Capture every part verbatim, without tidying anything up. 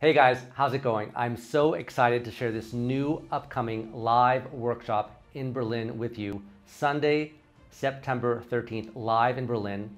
Hey guys, how's it going? I'm so excited to share this new upcoming live workshop in Berlin with you. Sunday, September thirteenth, live in Berlin.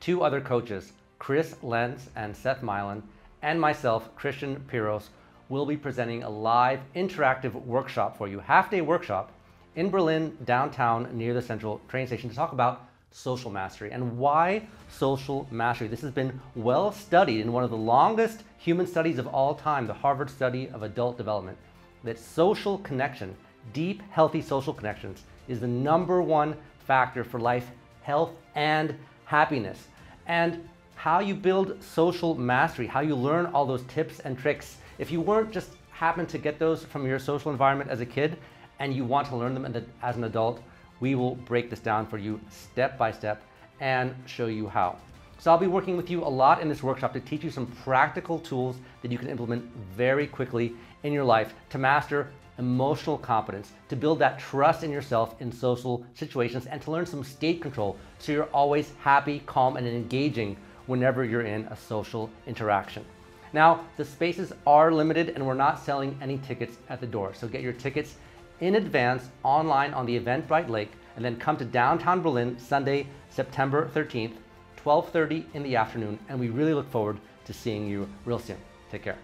Two other coaches, Chris Lenz and Seth Milan, and myself, Christian Piros, will be presenting a live interactive workshop for you, half-day workshop in Berlin, downtown, near the central train station, to talk about social mastery. And why social mastery? This has been well studied in one of the longest human studies of all time, the Harvard study of adult development, that social connection, deep, healthy social connections, is the number one factor for life, health, and happiness. And how you build social mastery, how you learn all those tips and tricks. If you weren't just happened to get those from your social environment as a kid and you want to learn them as an adult, we will break this down for you step by step and show you how. So I'll be working with you a lot in this workshop to teach you some practical tools that you can implement very quickly in your life to master emotional competence, to build that trust in yourself in social situations, and to learn some state control so you're always happy, calm, and engaging whenever you're in a social interaction. Now, the spaces are limited and we're not selling any tickets at the door. So get your tickets in advance online on the Eventbrite link, and then come to downtown Berlin Sunday, September thirteenth, twelve thirty in the afternoon, and we really look forward to seeing you real soon. Take care.